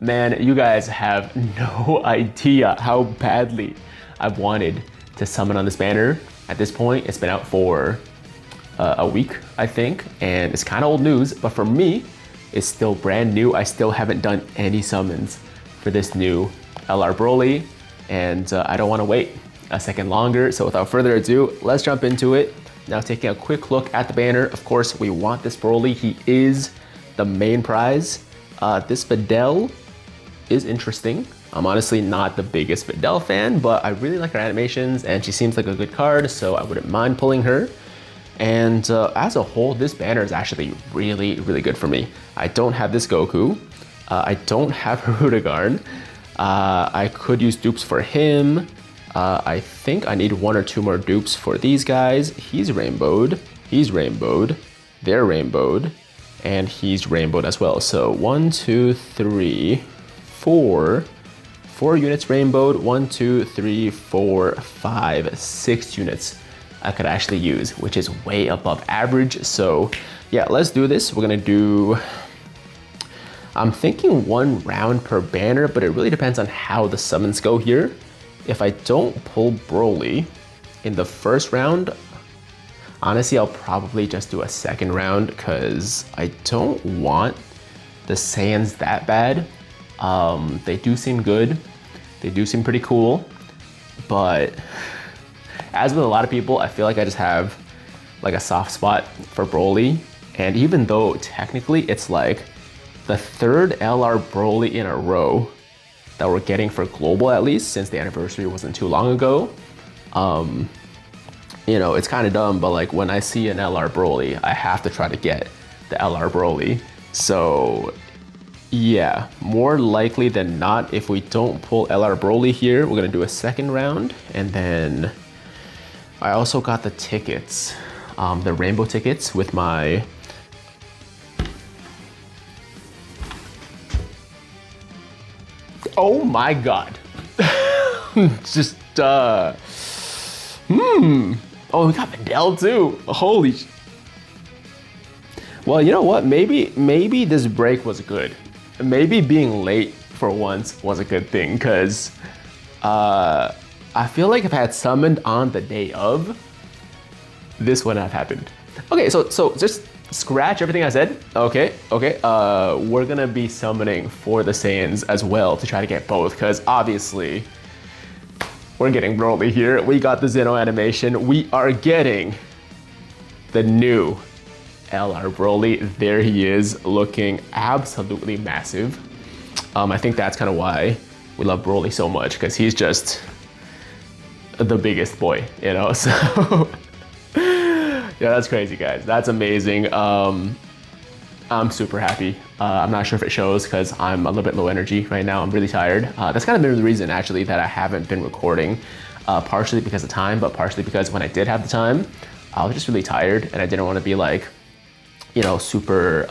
Man, you guys have no idea how badly I've wanted to summon on this banner. At this point, it's been out for a week, I think, and it's kind of old news, but for me, it's still brand new. I still haven't done any summons for this new LR Broly, and I don't want to wait a second longer. So without further ado, let's jump into it. Now, taking a quick look at the banner, of course, we want this Broly. He is the main prize. This Videl is interesting. I'm honestly not the biggest Videl fan, but I really like her animations and she seems like a good card, so I wouldn't mind pulling her. And as a whole, this banner is actually really, really good for me. I don't have this Goku. I don't have Herodogarn. I could use dupes for him. I think I need one or two more dupes for these guys. He's rainbowed. He's rainbowed. They're rainbowed. And he's rainbowed as well. So 1, 2, 3, 4. 4 units rainbowed. 1, 2, 3, 4, 5, 6 units I could actually use, which is way above average. So yeah, let's do this. We're gonna do, I'm thinking 1 round per banner, but it really depends on how the summons go here. If I don't pull Broly in the first round, honestly, I'll probably just do a second round because I don't want the Saiyans that bad. They do seem good. They do seem pretty cool. But as with a lot of people, I feel like I just have like a soft spot for Broly. And even though technically it's like the third LR Broly in a row that we're getting for global, at least since the anniversary wasn't too long ago. You know, it's kind of dumb, but like when I see an LR Broly, I have to try to get the LR Broly. So yeah, more likely than not, if we don't pull LR Broly here, we're gonna do a second round. And then I also got the tickets, the rainbow tickets with my oh my God. Just, oh, we got Badell too. Holy sh. Well, you know what? Maybe this break was good. Maybe being late for once was a good thing, because I feel like if I had summoned on the day of, this would not have happened. Okay, so just scratch everything I said. Okay. We're gonna be summoning for the Saiyans as well to try to get both, because obviously, we're getting Broly here. We got the Zeno animation. We are getting the new LR Broly. There he is, looking absolutely massive. I think that's kind of why we love Broly so much, because he's just the biggest boy, you know? So yeah, that's crazy, guys. That's amazing. I'm super happy. I'm not sure if it shows because I'm a little bit low energy right now. I'm really tired. That's kind of been the reason actually that I haven't been recording, partially because of time, but partially because when I did have the time, I was just really tired and I didn't want to be like, you know, super,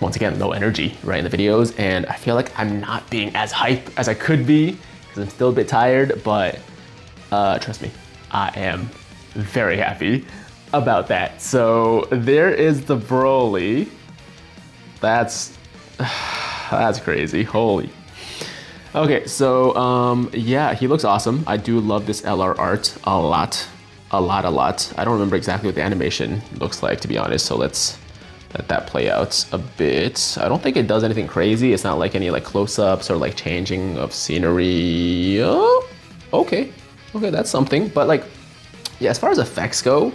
once again, low energy, right, in the videos. And I feel like I'm not being as hype as I could be because I'm still a bit tired, but trust me, I am very happy about that. So there is the Broly. That's crazy, holy. Okay, so yeah, he looks awesome. I do love this LR art a lot. I don't remember exactly what the animation looks like, to be honest, so let's let that play out a bit. I don't think it does anything crazy. It's not like any like close-ups or like changing of scenery. Oh, okay, that's something. But like, yeah, as far as effects go,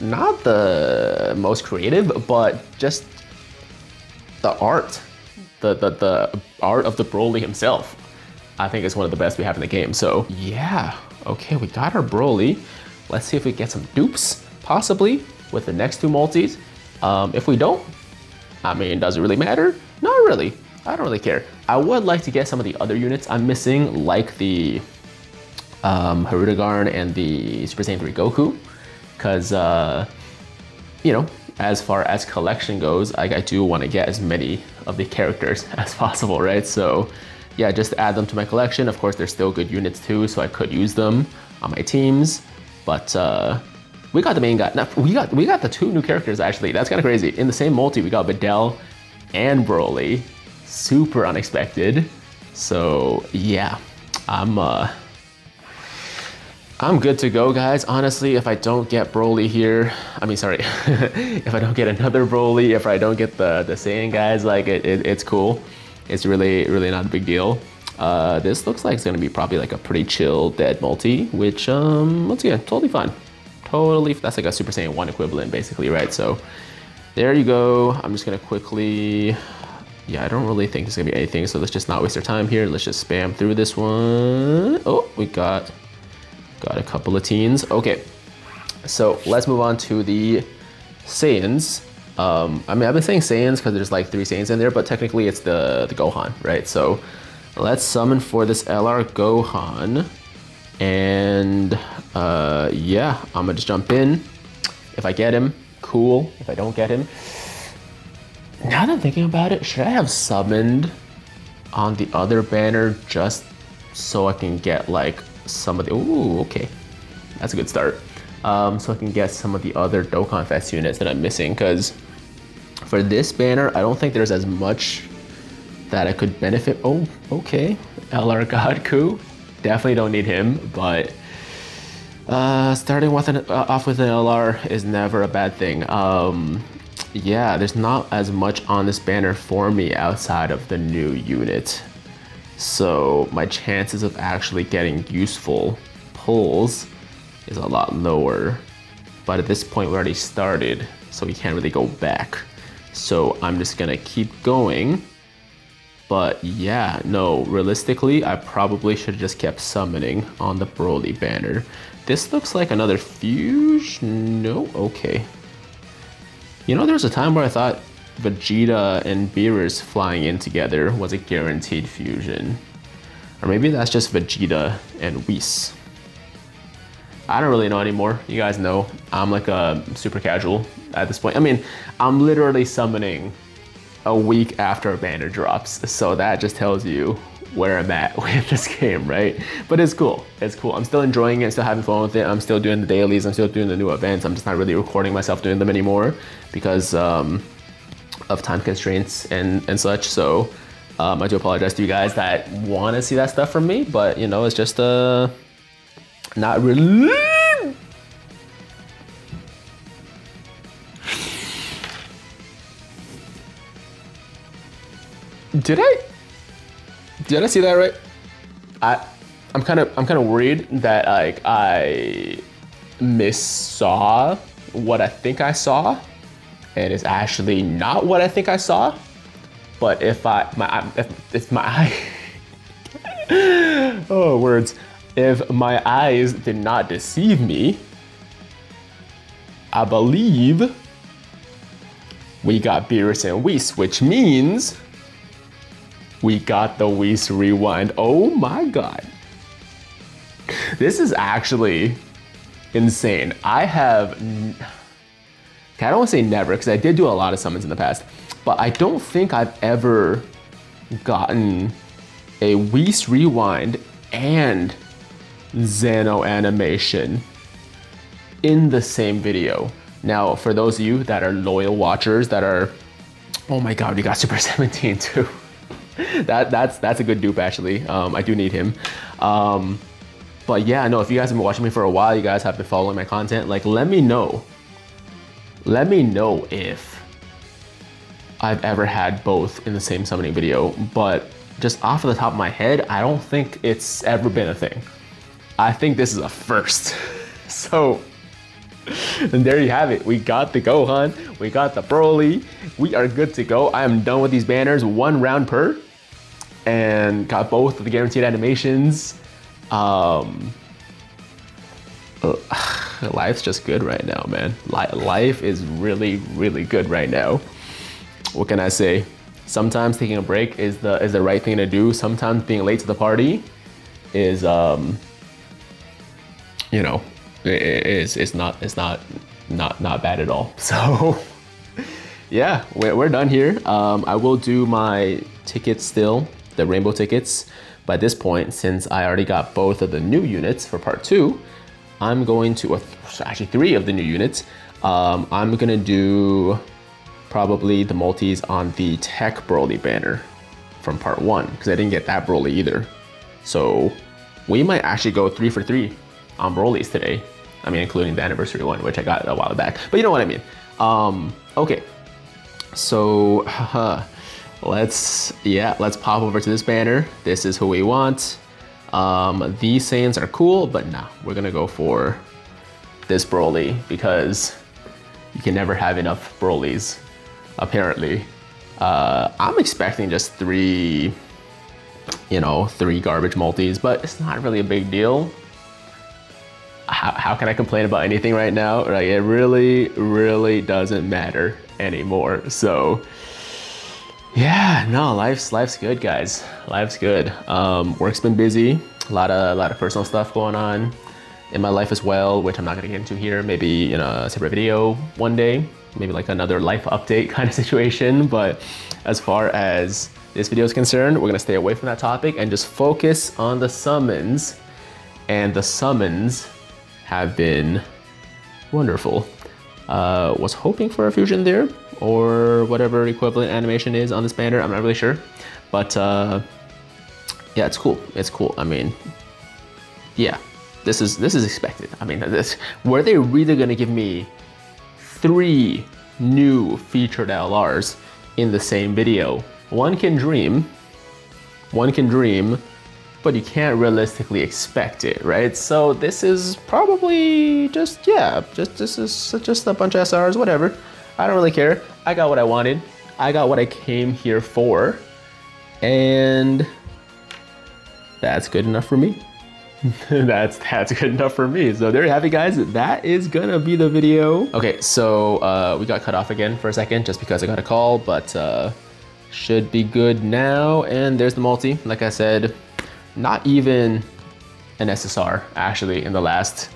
not the most creative, but just the art, the art of the Broly himself, I think is one of the best we have in the game. So yeah, okay, we got our Broly. Let's see if we get some dupes, possibly, with the next two multis. If we don't, I mean, does it really matter? Not really, I don't really care. I would like to get some of the other units I'm missing, like the Herodogarn and the Super 17 Goku. Because, you know, as far as collection goes, I do want to get as many of the characters as possible, right? So yeah, just add them to my collection. Of course, they're still good units too, so I could use them on my teams. But we got the main guy. No, we got the two new characters, actually. That's kind of crazy. In the same multi, we got Badell and Broly. super unexpected. So yeah, I'm good to go, guys. Honestly, if I don't get Broly here, I mean, sorry, if I don't get another Broly, if I don't get the Saiyan guys, like it's cool. It's really not a big deal. This looks like it's gonna be probably like a pretty chill dead multi, which once again, totally fine. Totally, that's like a Super Saiyan 1 equivalent basically, right? So there you go. I'm just gonna quickly, yeah, I don't really think there's gonna be anything, so let's just not waste our time here. Let's just spam through this one. Oh, we got a couple of teens. Okay, so let's move on to the Saiyans. I mean, I've been saying Saiyans because there's like 3 Saiyans in there, but technically it's the Gohan, right? So let's summon for this LR Gohan. And yeah, I'm gonna just jump in. If I get him, cool. If I don't get him, now that I'm thinking about it, should I have summoned on the other banner just so I can get like some of the, ooh, okay, that's a good start. So I can get some of the other Dokkan Fest units that I'm missing, because for this banner, I don't think there's as much that I could benefit. Oh, okay, LR Gohanku, definitely don't need him, but starting with off with an LR is never a bad thing. Yeah, there's not as much on this banner for me outside of the new unit. So my chances of actually getting useful pulls is a lot lower, but at this point we already started, so we can't really go back. So I'm just gonna keep going, but yeah, no, realistically, I probably should have just kept summoning on the Broly banner. This looks like another fusion, no, okay. You know, there was a time where I thought Vegeta and Beerus flying in together was a guaranteed fusion. Or maybe that's just Vegeta and Whis. I don't really know anymore. You guys know, I'm like a super casual at this point. I mean, I'm literally summoning a week after a banner drops. So that just tells you where I'm at with this game, right? But it's cool, it's cool. I'm still enjoying it, still having fun with it. I'm still doing the dailies, I'm still doing the new events. I'm just not really recording myself doing them anymore because of time constraints and such. So I do apologize to you guys that wanna see that stuff from me, but you know, it's just not really. Did I see that right? I'm kind of worried that like I missaw what I think I saw, and it's actually not what I think I saw. But if my eyes did not deceive me, I believe we got Beerus and Whis, which means we got the Whis rewind. Oh my God. This is actually insane. I don't want to say never, because I did do a lot of summons in the past, but I don't think I've ever gotten a Whis rewind and Xeno animation in the same video. Now, for those of you that are loyal watchers that are, oh my God, we got Super 17 too. that's a good dupe actually. I do need him. But yeah, no, if you guys have been watching me for a while, you guys have been following my content, like let me know. Let me know if I've ever had both in the same summoning video, but just off of the top of my head, I don't think it's ever been a thing. I think this is a first. So, and there you have it. We got the Gohan, we got the Broly, we are good to go. I am done with these banners, 1 round per, and got both of the guaranteed animations. Life's just good right now, man. Life is really good right now. What can I say? Sometimes taking a break is the right thing to do. Sometimes being late to the party is you know, it's not bad at all. So yeah, we're done here. I will do my tickets still, the rainbow tickets. By this point, since I already got both of the new units for part 2, I'm going to, actually 3 of the new units. I'm gonna do probably the multis on the Tech Broly banner, from part 1, because I didn't get that Broly either. So we might actually go 3 for 3 on Brolys today. I mean, including the anniversary one, which I got a while back, but you know what I mean. Okay, so let's pop over to this banner. This is who we want. These Saiyans are cool, but nah, we're gonna go for this Broly because you can never have enough Brolys, apparently. I'm expecting just three garbage multis, but it's not really a big deal. How can I complain about anything right now? Like, it really, really doesn't matter anymore. So yeah, no, life's good, guys. Life's good. Work's been busy. A lot of personal stuff going on in my life as well, which I'm not gonna get into here. Maybe in a separate video one day, maybe like another life update kind of situation. But as far as this video is concerned, we're gonna stay away from that topic and just focus on the summons. And the summons have been wonderful. Was hoping for a fusion there or whatever equivalent animation is on this banner. I'm not really sure, but yeah, it's cool. It's cool. I mean, yeah, this is expected. I mean, were they really gonna give me 3 new featured LRs in the same video? One can dream, but you can't realistically expect it, right? So this is probably just, yeah, this is just a bunch of SRs, whatever. I don't really care. I got what I wanted. I got what I came here for, and that's good enough for me. That's good enough for me. So there you have it, guys. That is gonna be the video. Okay, so we got cut off again for a second just because I got a call, but should be good now. And there's the multi. Like I said, not even an SSR actually in the last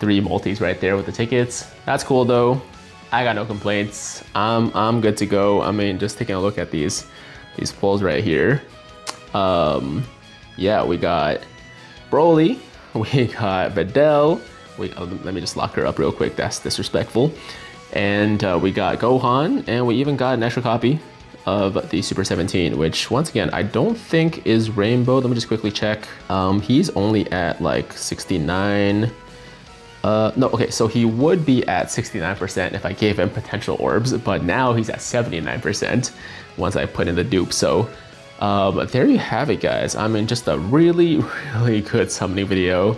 3 multis right there with the tickets. That's cool though. I got no complaints. I'm good to go. I mean, just taking a look at these pulls right here. Yeah, we got Broly, we got Videl. Let me just lock her up real quick. That's disrespectful. And we got Gohan, and we even got an extra copy of the Super 17, which once again, I don't think is rainbow. Let me just quickly check. He's only at like 69. No, okay, so he would be at 69% if I gave him potential orbs, but now he's at 79% once I put in the dupe. So but there you have it, guys. I mean, just a really, really good summoning video.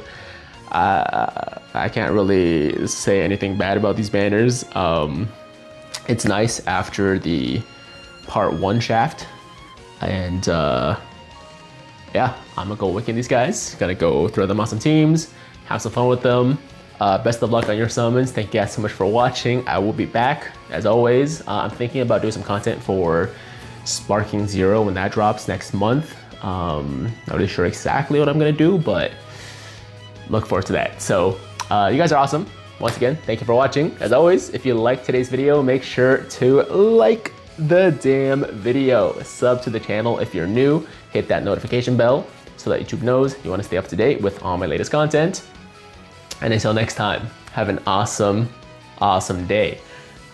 I can't really say anything bad about these banners. It's nice after the part 1 shaft, and yeah, I'm gonna go wicking these guys. Gonna go throw them on some teams, have some fun with them. Best of luck on your summons. Thank you guys so much for watching. I will be back as always. I'm thinking about doing some content for Sparking Zero when that drops next month. Not really sure exactly what I'm gonna do, but look forward to that. So you guys are awesome. Once again, thank you for watching. As always, if you liked today's video, make sure to like the damn video, sub to the channel if you're new, hit that notification bell so that YouTube knows you want to stay up to date with all my latest content. And until next time, have an awesome day.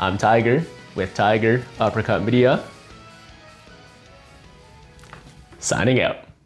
I'm Tiger with Tiger Uppercut Media, signing out.